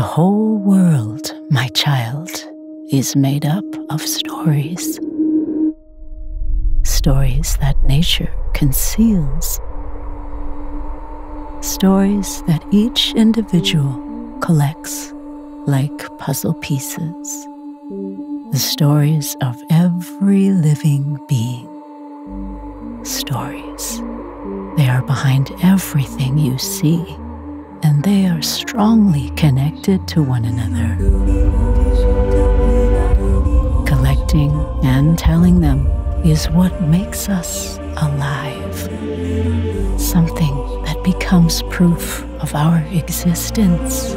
The whole world, my child, is made up of stories. Stories that nature conceals. Stories that each individual collects like puzzle pieces. The stories of every living being. Stories. They are behind everything you see, and they are strongly connected to one another. Collecting and telling them is what makes us alive. Something that becomes proof of our existence.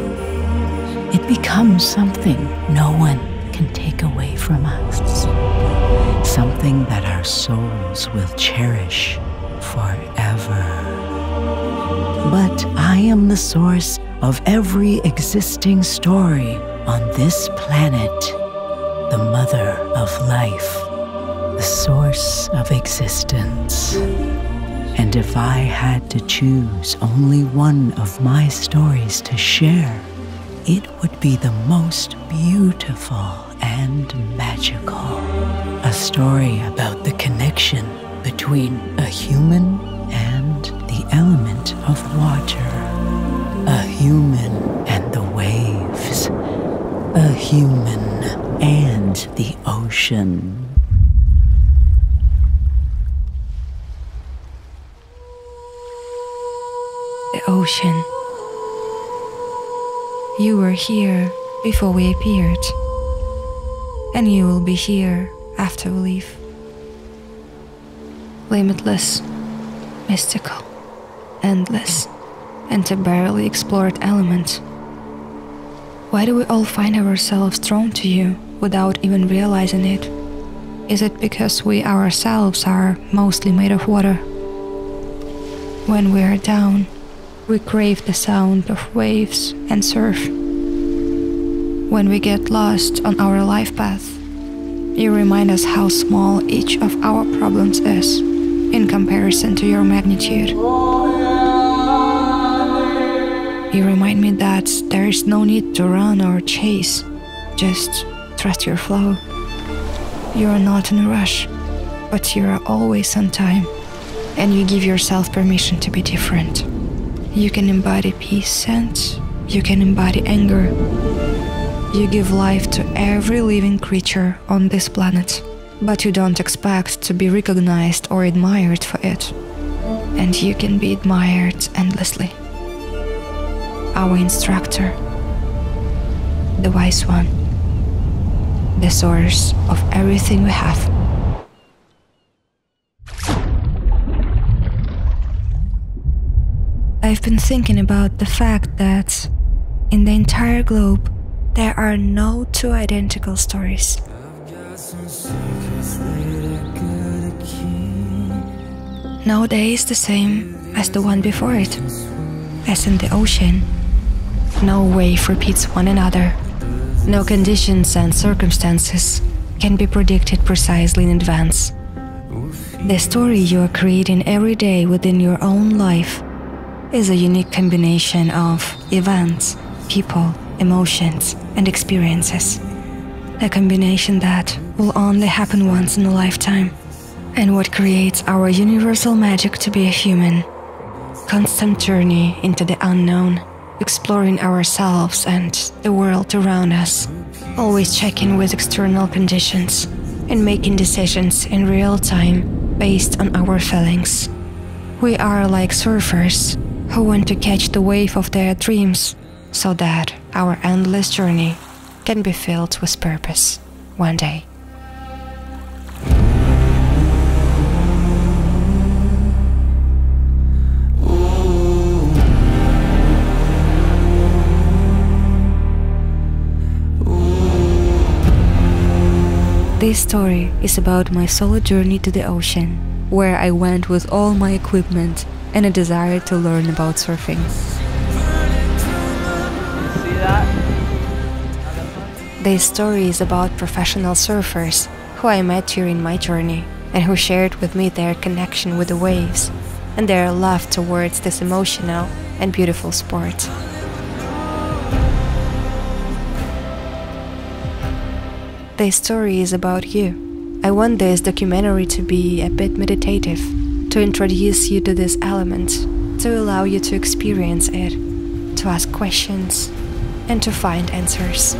It becomes something no one can take away from us. Something that our souls will cherish forever. But I am the source of every existing story on this planet, the mother of life, the source of existence. And if I had to choose only one of my stories to share, it would be the most beautiful and magical. A story about the connection between a human and the element of water. A human and the waves. A human and the ocean. The ocean. You were here before we appeared, and you will be here after we leave. Limitless, mystical, endless, and a barely explored element. Why do we all find ourselves drawn to you without even realizing it? Is it because we ourselves are mostly made of water? When we are down, we crave the sound of waves and surf. When we get lost on our life path, you remind us how small each of our problems is in comparison to your magnitude. You remind me that there is no need to run or chase, just trust your flow. You are not in a rush, but you are always on time, and you give yourself permission to be different. You can embody peace and you can embody anger. You give life to every living creature on this planet, but you don't expect to be recognized or admired for it. And you can be admired endlessly. Our instructor, the wise one, the source of everything we have. I've been thinking about the fact that in the entire globe there are no two identical stories. No day is the same as the one before it. As in the ocean, no wave repeats one another. No conditions and circumstances can be predicted precisely in advance. The story you are creating every day within your own life is a unique combination of events, people, emotions, and experiences. A combination that will only happen once in a lifetime, and what creates our universal magic to be a human. Constant journey into the unknown, exploring ourselves and the world around us, always checking with external conditions, and making decisions in real time based on our feelings. We are like surfers who want to catch the wave of their dreams so that our endless journey can be filled with purpose one day. This story is about my solo journey to the ocean, where I went with all my equipment and a desire to learn about surfing. This story is about professional surfers who I met during my journey and who shared with me their connection with the waves and their love towards this emotional and beautiful sport. Their story is about you. I want this documentary to be a bit meditative, to introduce you to this element, to allow you to experience it, to ask questions, and to find answers.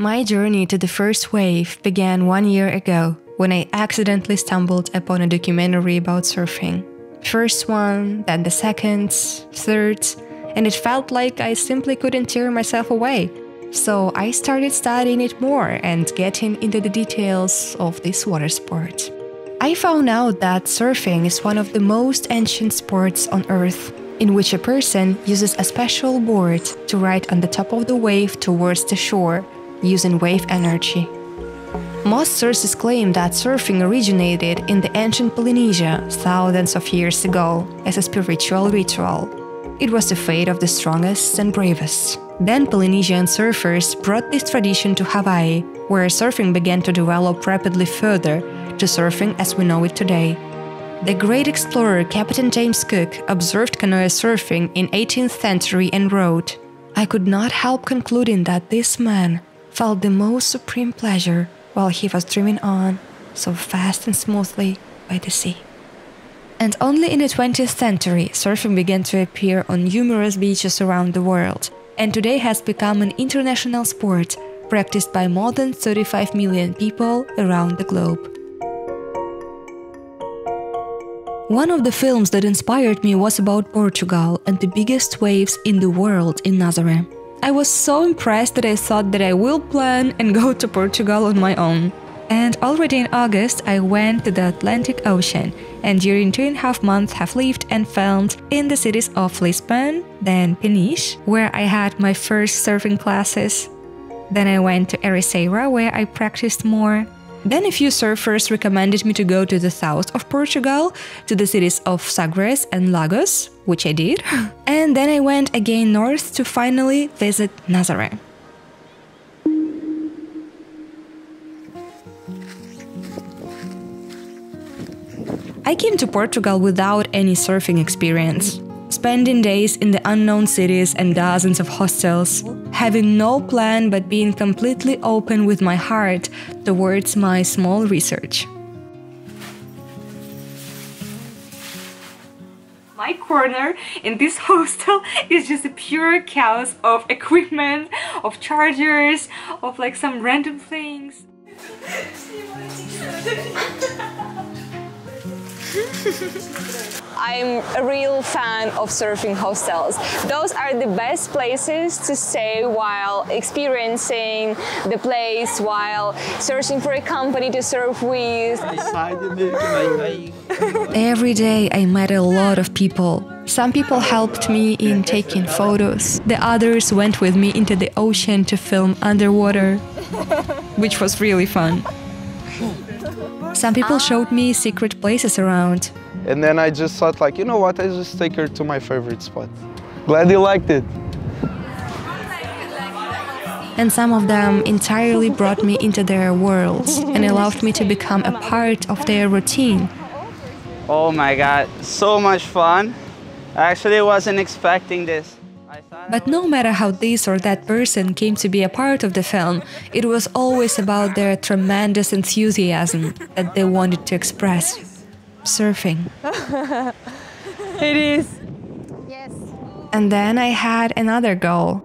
My journey to the first wave began 1 year ago, when I accidentally stumbled upon a documentary about surfing. First one, then the second, third, and it felt like I simply couldn't tear myself away. So I started studying it more and getting into the details of this water sport. I found out that surfing is one of the most ancient sports on Earth, in which a person uses a special board to ride on the top of the wave towards the shore, using wave energy. Most sources claim that surfing originated in the ancient Polynesia thousands of years ago as a spiritual ritual. It was the fate of the strongest and bravest. Then Polynesian surfers brought this tradition to Hawaii, where surfing began to develop rapidly further to surfing as we know it today. The great explorer Captain James Cook observed canoe surfing in 18th century and wrote, "I could not help concluding that this man felt the most supreme pleasure while he was dreaming on, so fast and smoothly, by the sea." And only in the 20th century, surfing began to appear on numerous beaches around the world, and today has become an international sport, practiced by more than 35 million people around the globe. One of the films that inspired me was about Portugal and the biggest waves in the world in Nazare. I was so impressed that I thought that I will plan and go to Portugal on my own. And already in August I went to the Atlantic Ocean, and during 2.5 months have lived and filmed in the cities of Lisbon, then Peniche, where I had my first surfing classes. Then I went to Ericeira, where I practiced more. Then a few surfers recommended me to go to the south of Portugal, to the cities of Sagres and Lagos, which I did, and then I went again north to finally visit Nazare. I came to Portugal without any surfing experience, spending days in the unknown cities and dozens of hostels, having no plan but being completely open with my heart towards my small research. My corner in this hostel is just a pure chaos of equipment, of chargers, of like some random things. I'm a real fan of surfing hostels. Those are the best places to stay while experiencing the place, while searching for a company to surf with. Every day I met a lot of people. Some people helped me in taking photos, the others went with me into the ocean to film underwater, which was really fun. Some people showed me secret places around. And then I just thought, like, you know what, I just take her to my favorite spot. Glad you liked it. And some of them entirely brought me into their worlds and allowed me to become a part of their routine. Oh my God, so much fun. I actually wasn't expecting this. But no matter how this or that person came to be a part of the film, it was always about their tremendous enthusiasm that they wanted to express. Surfing. It is. Yes. And then I had another goal.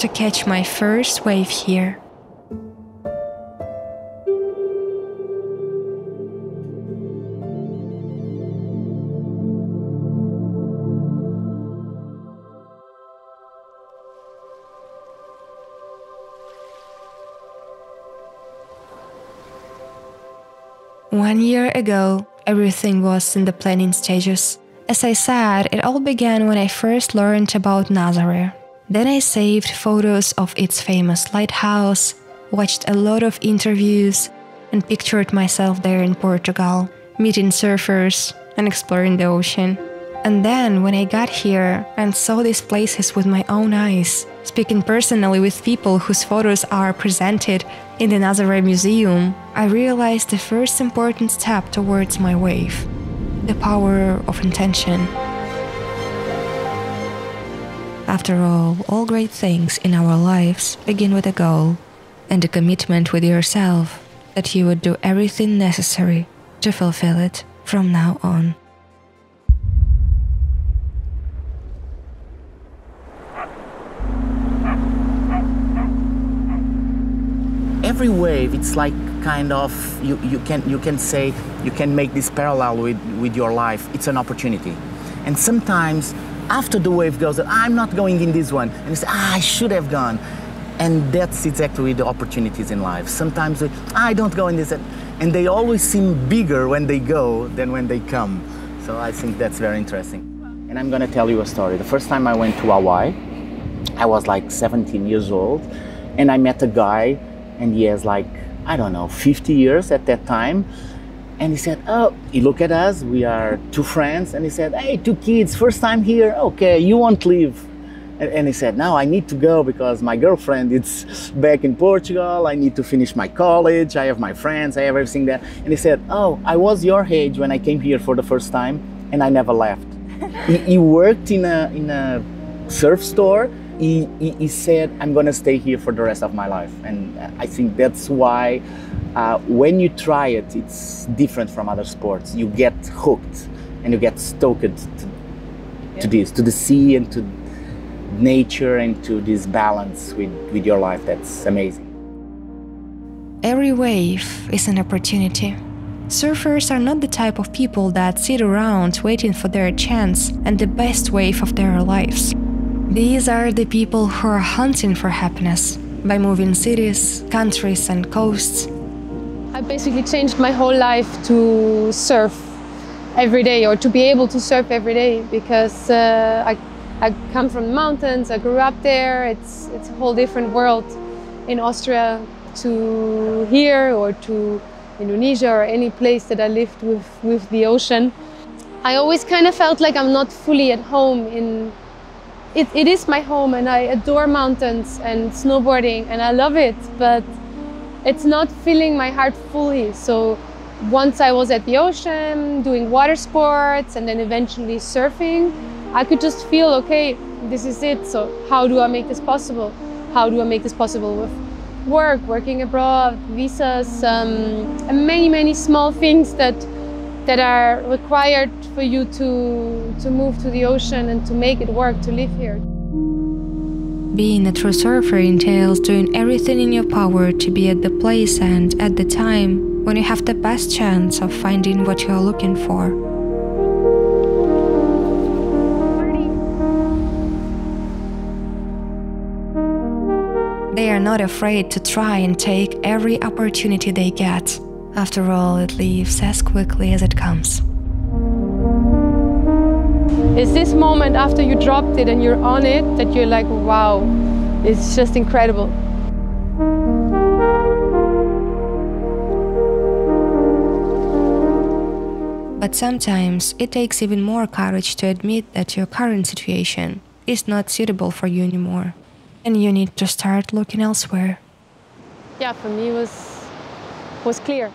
To catch my first wave here. One year ago, everything was in the planning stages. As I said, it all began when I first learned about Nazare. Then I saved photos of its famous lighthouse, watched a lot of interviews, and pictured myself there in Portugal, meeting surfers, and exploring the ocean. And then, when I got here and saw these places with my own eyes, speaking personally with people whose photos are presented in the Nazare Museum, I realized the first important step towards my wave: the power of intention. After all great things in our lives begin with a goal and a commitment with yourself that you would do everything necessary to fulfill it from now on. Every wave, it's like kind of, you can make this parallel with your life. It's an opportunity. And sometimes after the wave goes, I'm not going in this one. And you say, I should have gone. And that's exactly the opportunities in life. Sometimes I don't go in this. And they always seem bigger when they go than when they come. So I think that's very interesting. And I'm going to tell you a story. The first time I went to Hawaii, I was like 17 years old. And I met a guy, and he has like, I don't know, 50 years at that time. And he said, oh, he looked at us, we are two friends. And he said, hey, two kids, first time here. Okay, you won't leave. And he said, no, I need to go because my girlfriend is back in Portugal. I need to finish my college. I have my friends. I have everything there. And he said, oh, I was your age when I came here for the first time and I never left. He worked in a surf store. He said, I'm going to stay here for the rest of my life. And I think that's why when you try it, it's different from other sports. You get hooked and you get stoked to this, to the sea and to nature and to this balance with your life. That's amazing. Every wave is an opportunity. Surfers are not the type of people that sit around waiting for their chance and the best wave of their lives. These are the people who are hunting for happiness by moving cities, countries and coasts. I basically changed my whole life to surf every day, or to be able to surf every day, because I come from the mountains, I grew up there. It's a whole different world in Austria to here, or to Indonesia, or any place that I lived with the ocean. I always kind of felt like I'm not fully at home in... It is my home, and I adore mountains and snowboarding and I love it, but it's not filling my heart fully. So once I was at the ocean doing water sports and then eventually surfing, I could just feel, okay, this is it. So how do I make this possible? How do I make this possible with work, working abroad, visas, and many small things that are required for you to move to the ocean and to make it work, to live here. Being a true surfer entails doing everything in your power to be at the place and at the time when you have the best chance of finding what you are looking for. They are not afraid to try and take every opportunity they get. After all, it leaves as quickly as it comes. It's this moment after you dropped it and you're on it that you're like, wow, it's just incredible. But sometimes it takes even more courage to admit that your current situation is not suitable for you anymore, and you need to start looking elsewhere. Yeah, for me it was clear.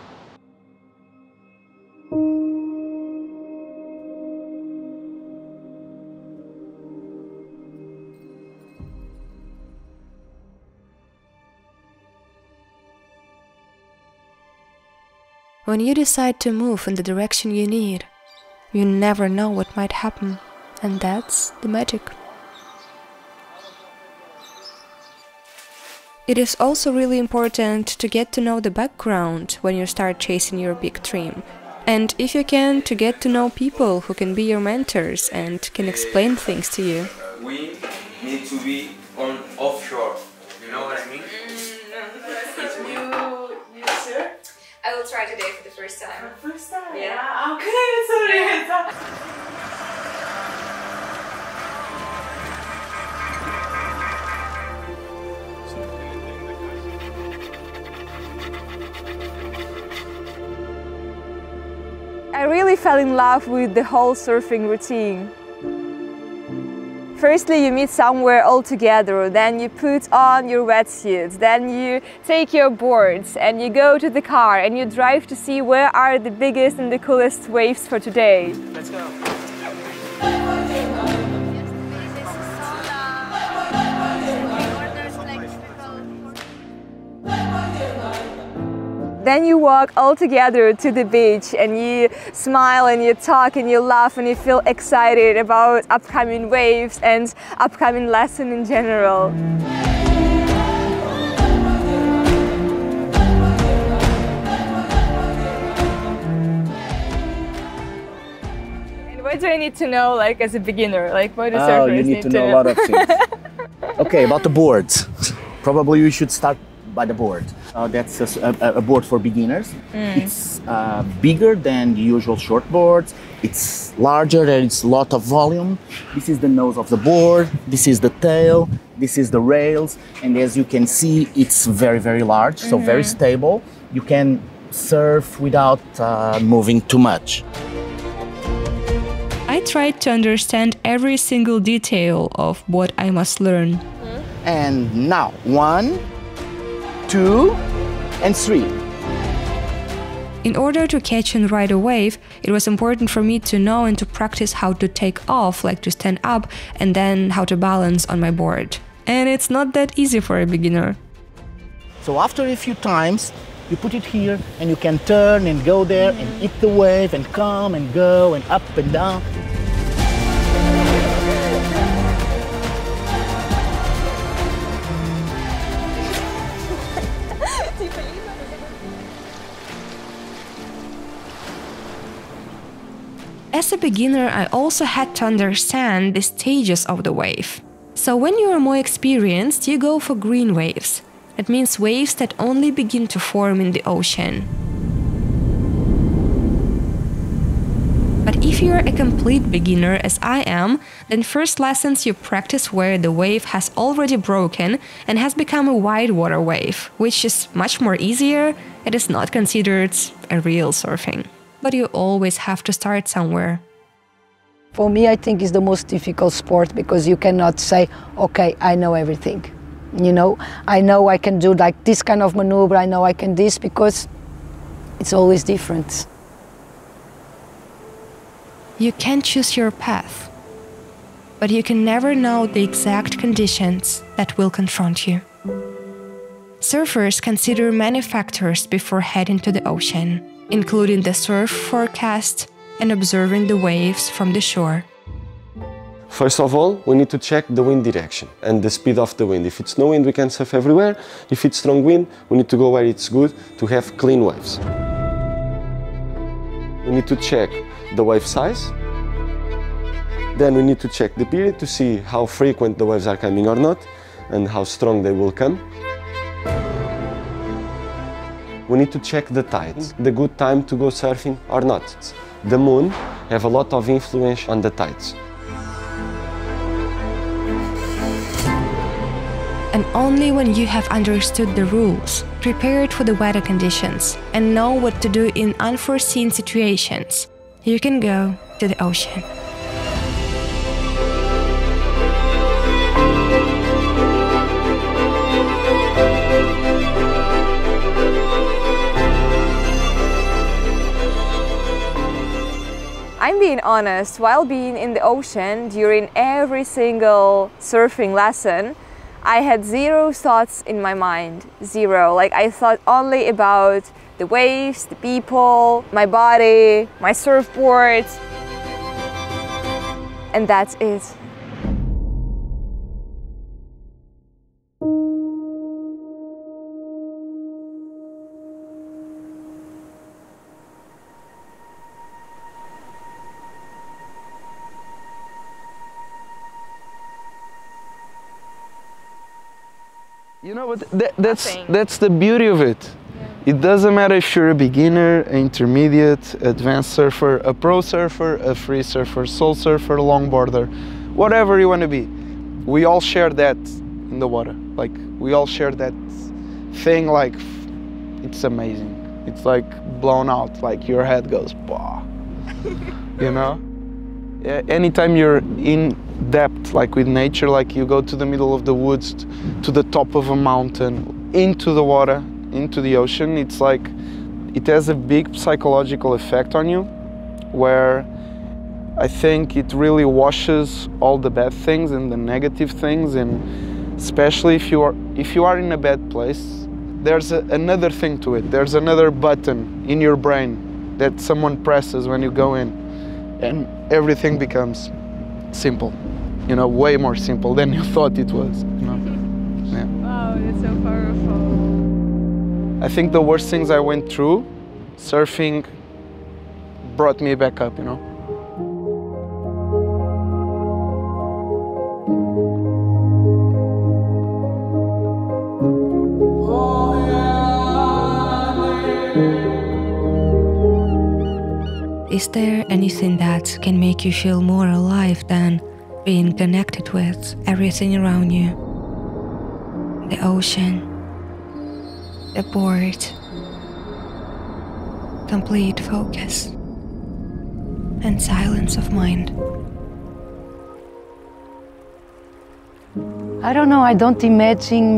When you decide to move in the direction you need, you never know what might happen, and that's the magic. It is also really important to get to know the background when you start chasing your big dream, and if you can, to get to know people who can be your mentors and can explain things to you. We need to be on offshore, you know what I mean? I will try today for the first time. For the first time? Yeah. Okay, sorry. I really fell in love with the whole surfing routine. Firstly, you meet somewhere all together, then you put on your wetsuits, then you take your boards and you go to the car and you drive to see where are the biggest and the coolest waves for today. Let's go. Then you walk all together to the beach and you smile and you talk and you laugh and you feel excited about upcoming waves and upcoming lesson in general. And what do I need to know, like, as a beginner? Like, what do surfers need to know? A lot of things. Okay, about the boards. Probably you should start by the board. That's a board for beginners. It's bigger than the usual short boards. It's larger and it's a lot of volume. This is the nose of the board. This is the tail. This is the rails. And as you can see, it's very, very large. So very stable. You can surf without moving too much. I tried to understand every single detail of what I must learn. And now, 1, 2, and 3. In order to catch and ride a wave, it was important for me to know and to practice how to take off, like to stand up, and then how to balance on my board. And it's not that easy for a beginner. So after a few times, you put it here and you can turn and go there and hit the wave and come and go and up and down. As a beginner, I also had to understand the stages of the wave. So when you are more experienced, you go for green waves. That means waves that only begin to form in the ocean. But if you are a complete beginner, as I am, then first lessons you practice where the wave has already broken and has become a wide water wave, which is much more easier. It is not considered a real surfing. But you always have to start somewhere. For me, I think it's the most difficult sport because you cannot say, okay, I know everything. You know I can do like this kind of maneuver, I know I can this, because it's always different. You can choose your path, but you can never know the exact conditions that will confront you. Surfers consider many factors before heading to the ocean, including the surf forecast and observing the waves from the shore. First of all, we need to check the wind direction and the speed of the wind. If it's no wind, we can surf everywhere. If it's strong wind, we need to go where it's good to have clean waves. We need to check the wave size. Then we need to check the period to see how frequent the waves are coming or not and how strong they will come. We need to check the tides, the good time to go surfing or not. The moon have a lot of influence on the tides. And only when you have understood the rules, prepared for the weather conditions, and know what to do in unforeseen situations, you can go to the ocean. I'm being honest, while being in the ocean during every single surfing lesson, I had zero thoughts in my mind, zero. Like, I thought only about the waves, the people, my body, my surfboard, and that's it. You know what, that's the beauty of it. Yeah. It doesn't matter if you're a beginner, an intermediate, advanced surfer, a pro surfer, a free surfer, soul surfer, longboarder, whatever you want to be. We all share that in the water. Like, we all share that thing, like, it's amazing. It's like blown out, like your head goes, bah. you know? Yeah, anytime you're in depth, like with nature, like you go to the middle of the woods, to the top of a mountain, into the water, into the ocean, it's like, it has a big psychological effect on you, where I think it really washes all the bad things and the negative things, and especially if you are in a bad place, there's another thing to it. There's another button in your brain that someone presses when you go in, and everything becomes simple, you know, way more simple than you thought it was, you know? Yeah. Wow, that's so powerful. I think the worst things I went through, surfing brought me back up, you know? Is there anything that can make you feel more alive than being connected with everything around you? The ocean, the board, complete focus, and silence of mind. I don't know, I don't imagine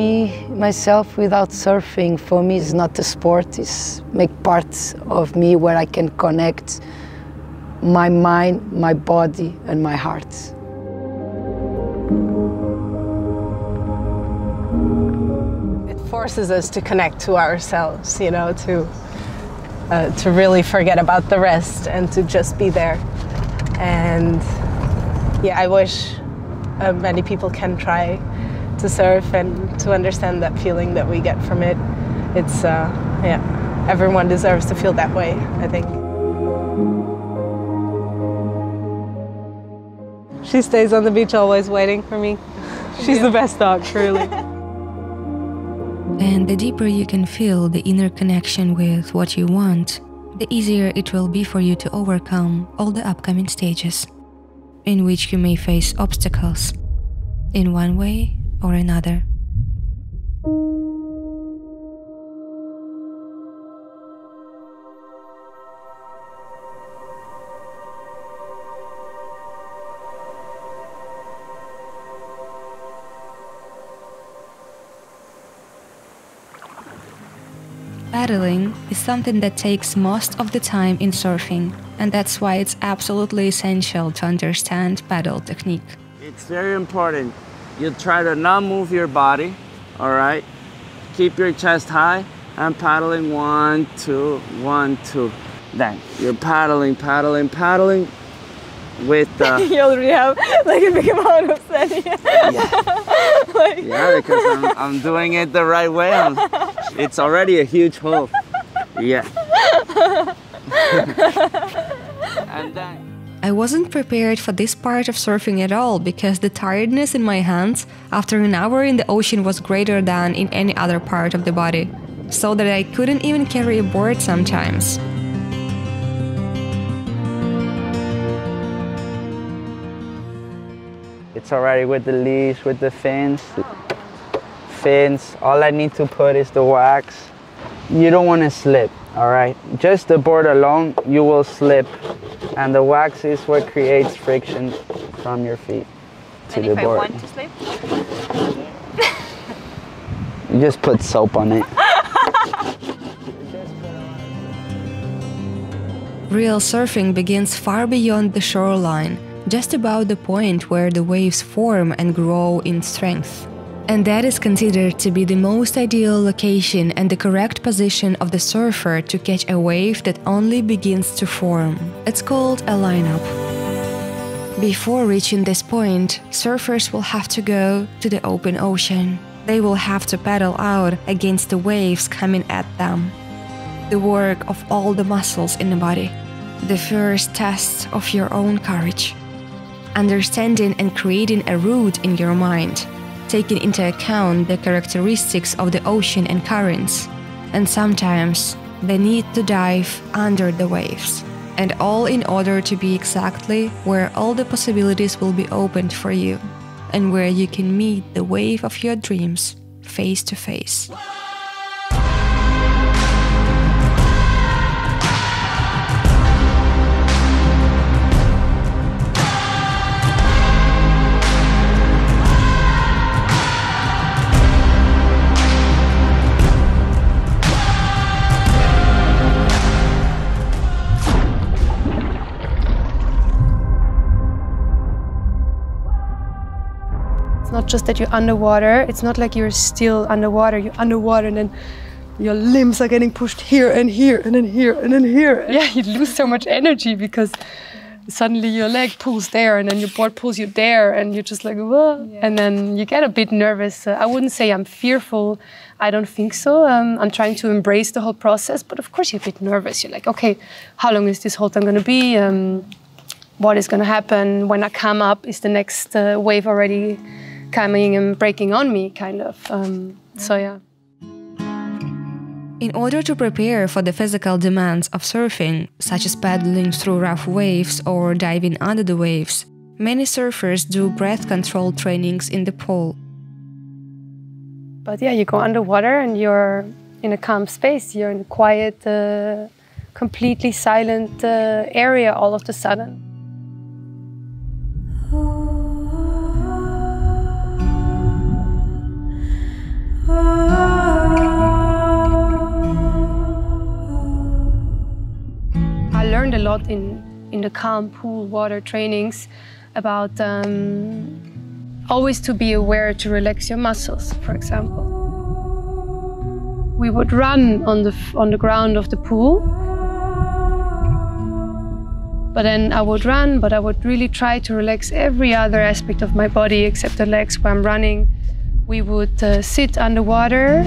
myself without surfing. For me, it's not a sport, it's make part of me where I can connect my mind, my body, and my heart. It forces us to connect to ourselves, you know, to really forget about the rest and to just be there. And yeah, I wish many people can try to surf and to understand that feeling that we get from it. It's, yeah, everyone deserves to feel that way, I think. She stays on the beach always waiting for me. She's the best dog, truly. And the deeper you can feel the inner connection with what you want, the easier it will be for you to overcome all the upcoming stages in which you may face obstacles, in one way or another. Paddling is something that takes most of the time in surfing, and that's why it's absolutely essential to understand paddle technique. It's very important. You try to not move your body, all right? Keep your chest high and paddling 1, 2, 1, 2. Then you're paddling, paddling, paddling with the... You already have like a big amount of sand. Yeah. Like... yeah, because I'm doing it the right way. It's already a huge hole. Yeah. And then... I wasn't prepared for this part of surfing at all, because the tiredness in my hands after an hour in the ocean was greater than in any other part of the body, so that I couldn't even carry a board sometimes. It's already with the leash, with the fins. All I need to put is the wax. You don't want to slip, all right? Just the board alone, you will slip. And the wax is what creates friction from your feet to the board. And if I want to slip? You just put soap on it. Real surfing begins far beyond the shoreline, just about the point where the waves form and grow in strength. And that is considered to be the most ideal location and the correct position of the surfer to catch a wave that only begins to form. It's called a lineup. Before reaching this point, surfers will have to go to the open ocean. They will have to paddle out against the waves coming at them. The work of all the muscles in the body. The first test of your own courage. Understanding and creating a route in your mind, taking into account the characteristics of the ocean and currents, and sometimes the need to dive under the waves, and all in order to be exactly where all the possibilities will be opened for you, and where you can meet the wave of your dreams face to face. not just that you're underwater. It's not like you're still underwater. You're underwater and then your limbs are getting pushed here and here and then here and then here. Yeah, you lose so much energy because suddenly your leg pulls there and then your board pulls you there and you're just like, whoa. Yeah. And then you get a bit nervous. I wouldn't say I'm fearful. I don't think so. I'm trying to embrace the whole process, but of course you're a bit nervous. You're like, okay, how long is this whole time going to be? What is going to happen when I come up? Is the next wave already coming and breaking on me, kind of? So yeah. In order to prepare for the physical demands of surfing, such as paddling through rough waves or diving under the waves, many surfers do breath control trainings in the pool. But yeah, you go underwater and you're in a calm space, you're in a quiet, completely silent area all of a sudden. A lot in the calm pool water trainings about always to be aware to relax your muscles, for example. We would run on the ground of the pool, but then I would run, but I would really try to relax every other aspect of my body except the legs where I'm running. We would sit underwater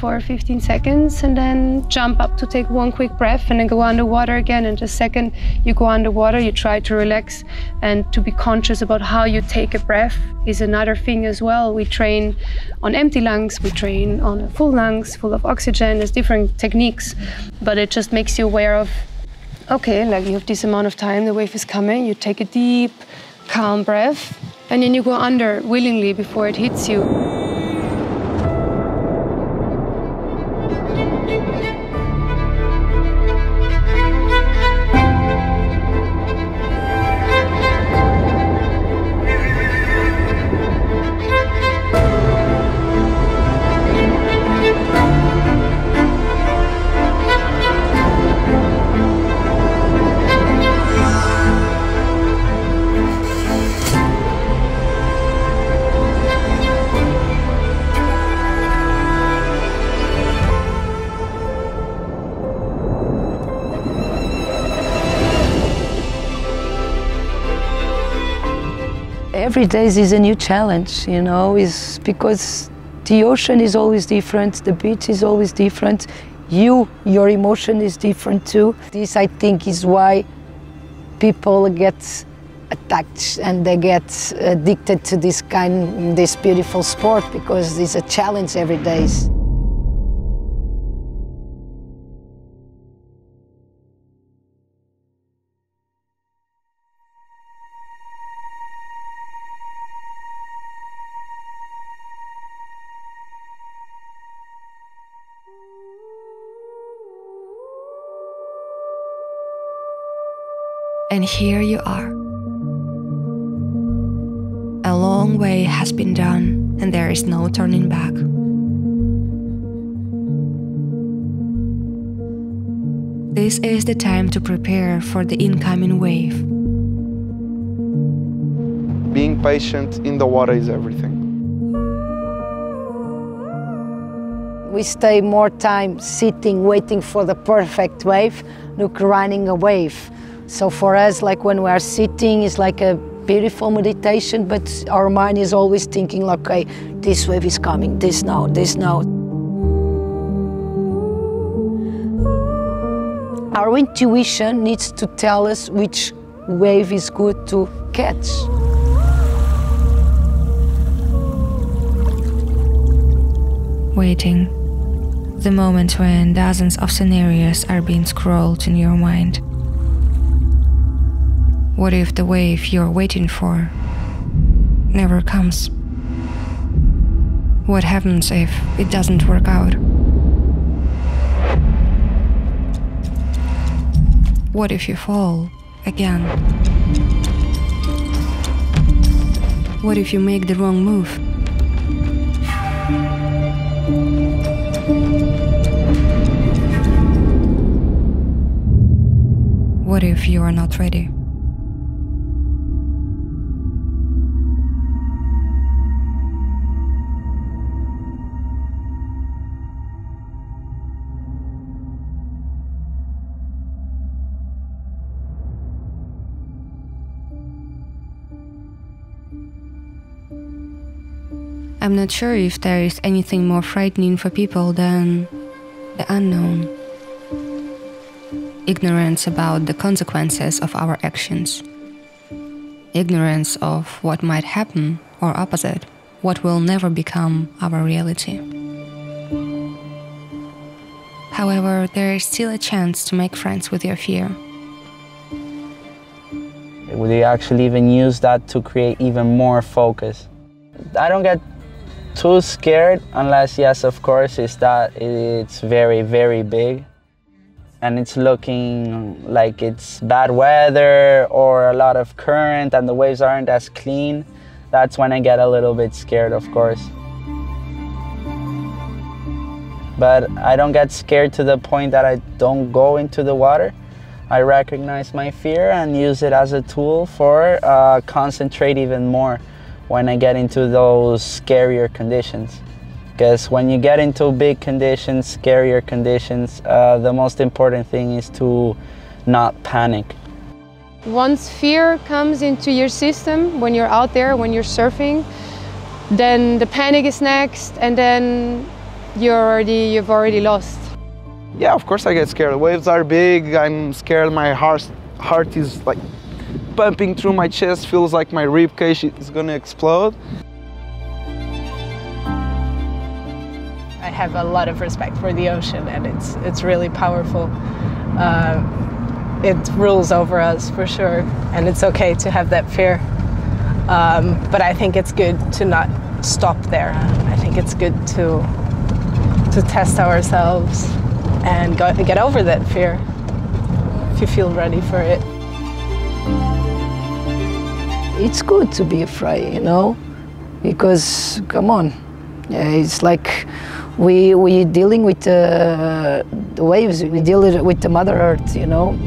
for 15 seconds and then jump up to take one quick breath and then go underwater again. And the second you go underwater, you try to relax and to be conscious about how you take a breath is another thing as well. We train on empty lungs, we train on full lungs, full of oxygen. There's different techniques, but it just makes you aware of, okay, like you have this amount of time, the wave is coming, you take a deep, calm breath. And then you go under willingly before it hits you. Every day is a new challenge, you know, is because the ocean is always different, the beach is always different, your emotion is different too. This, I think, is why people get attached and they get addicted to this beautiful sport, because it's a challenge every day. And here you are. A long way has been done, and there is no turning back. This is the time to prepare for the incoming wave. Being patient in the water is everything. We stay more time sitting, waiting for the perfect wave, look, running a wave. So for us, like when we are sitting, it's like a beautiful meditation, but our mind is always thinking, like, okay, this wave is coming, this now, this now. Our intuition needs to tell us which wave is good to catch. Waiting. The moment when dozens of scenarios are being scrolled in your mind. What if the wave you're waiting for never comes? What happens if it doesn't work out? What if you fall again? What if you make the wrong move? What if you are not ready? I'm not sure if there is anything more frightening for people than the unknown. Ignorance about the consequences of our actions. Ignorance of what might happen, or opposite, what will never become our reality. However, there is still a chance to make friends with your fear. They actually even use that to create even more focus. I don't get too scared unless, yes, of course, it's that it's very, very big and it's looking like it's bad weather or a lot of current and the waves aren't as clean. That's when I get a little bit scared, of course. But I don't get scared to the point that I don't go into the water. I recognize my fear and use it as a tool for concentrate even more when I get into those scarier conditions. Because when you get into big conditions, scarier conditions, the most important thing is to not panic. Once fear comes into your system, when you're out there, when you're surfing, then the panic is next, and then you've already lost. Yeah, of course I get scared. The waves are big, I'm scared, my heart is like pumping through my chest, feels like my ribcage is gonna explode. I have a lot of respect for the ocean, and it's really powerful. It rules over us for sure, and it's okay to have that fear. But I think it's good to not stop there. I think it's good to test ourselves and get over that fear if you feel ready for it. It's good to be afraid, you know, because come on, it's like we're dealing with the waves, we deal with the Mother Earth, you know.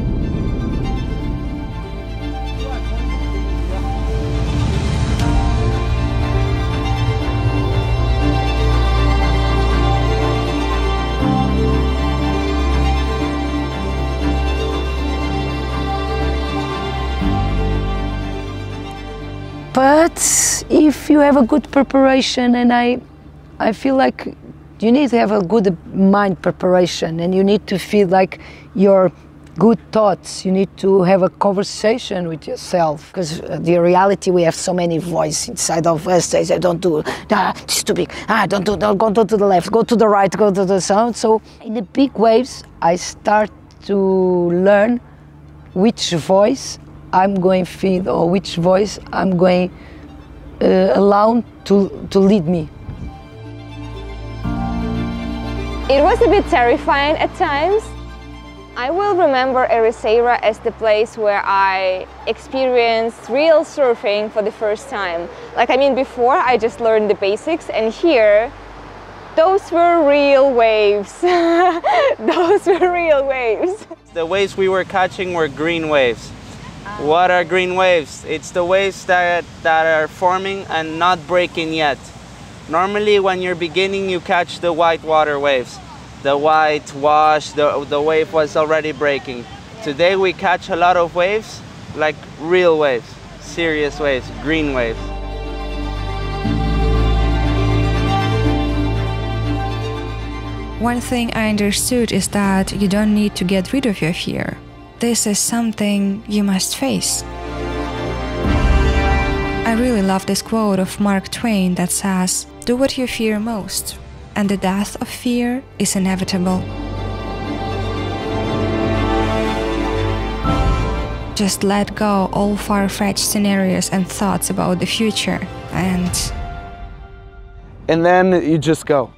But if you have a good preparation, and I feel like you need to have a good mind preparation, and you need to feel like your good thoughts, you need to have a conversation with yourself, because the reality, we have so many voices inside of us. They say, don't do, it's too big, don't go to the left, go to the right, go to the south. So in the big waves, I start to learn which voice I'm going to feed, or which voice I'm going allow to lead me. It was a bit terrifying at times. I will remember Ericeira as the place where I experienced real surfing for the first time. Like, I mean, before I just learned the basics, and here, those were real waves. Those were real waves. The waves we were catching were green waves. What are green waves? It's the waves that are forming and not breaking yet. Normally when you're beginning, you catch the white water waves. The white wash, the wave was already breaking. Today we catch a lot of waves, like real waves, serious waves, green waves. One thing I understood is that you don't need to get rid of your fear. This is something you must face. I really love this quote of Mark Twain that says, "Do what you fear most, and the death of fear is inevitable." Just let go all far-fetched scenarios and thoughts about the future, and then you just go.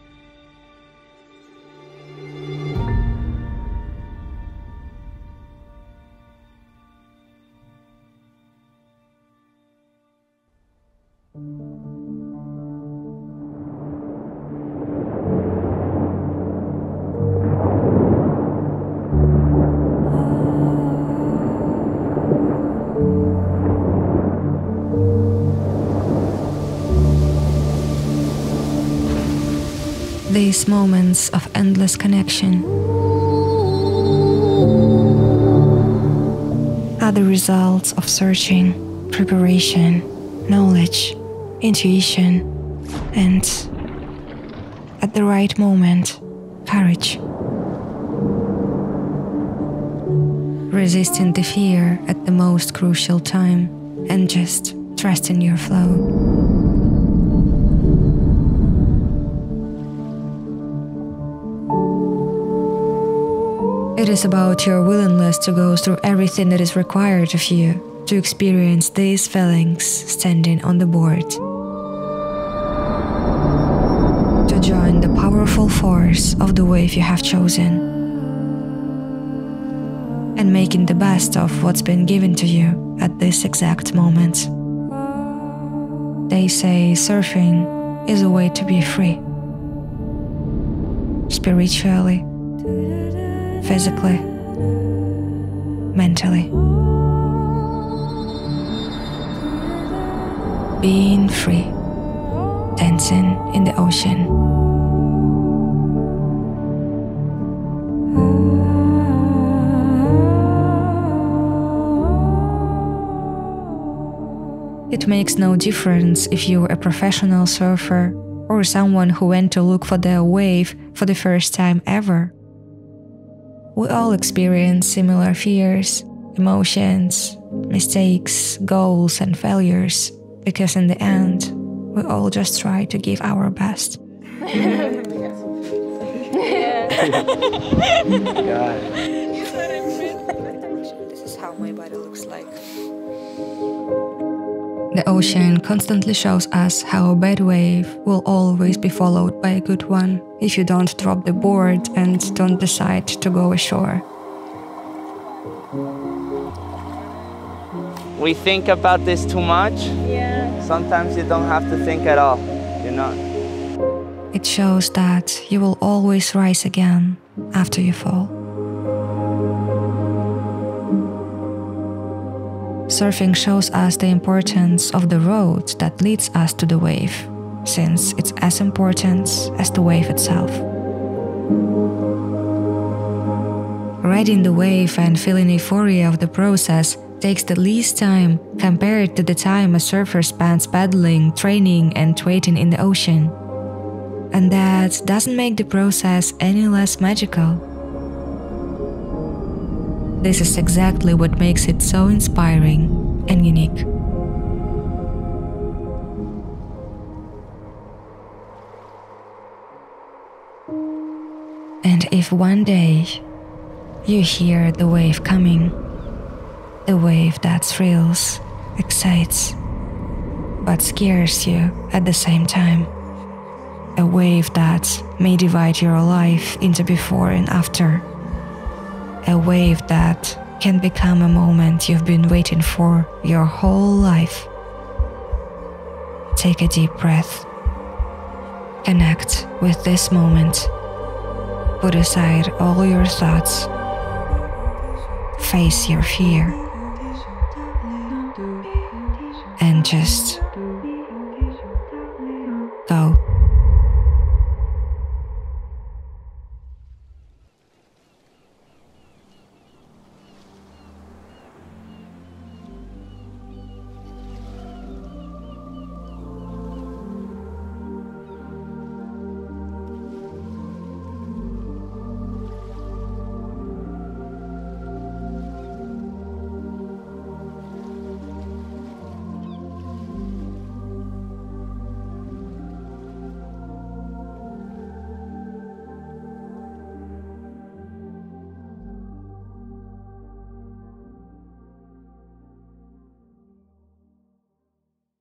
These moments of endless connection are the results of searching, preparation, knowledge, intuition, and at the right moment, courage. Resisting the fear at the most crucial time and just trusting your flow. It is about your willingness to go through everything that is required of you to experience these feelings standing on the board. To join the powerful force of the wave you have chosen and making the best of what's been given to you at this exact moment. They say surfing is a way to be free. Spiritually, physically, mentally. Being free, dancing in the ocean. It makes no difference if you're a professional surfer or someone who went to look for their wave for the first time ever. We all experience similar fears, emotions, mistakes, goals and failures, because in the end, we all just try to give our best. This is how my body looks like. The ocean constantly shows us how a bad wave will always be followed by a good one if you don't drop the board and don't decide to go ashore. We think about this too much. Yeah. Sometimes you don't have to think at all, you know. It shows that you will always rise again after you fall. Surfing shows us the importance of the road that leads us to the wave, since it's as important as the wave itself. Riding the wave and feeling euphoria of the process takes the least time compared to the time a surfer spends paddling, training and waiting in the ocean. And that doesn't make the process any less magical. This is exactly what makes it so inspiring and unique. And if one day you hear the wave coming, the wave that thrills, excites, but scares you at the same time, a wave that may divide your life into before and after, a wave that can become a moment you've been waiting for your whole life. Take a deep breath. Connect with this moment. Put aside all your thoughts. Face your fear. And just